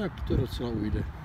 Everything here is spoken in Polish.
tak teraz ja ujdę.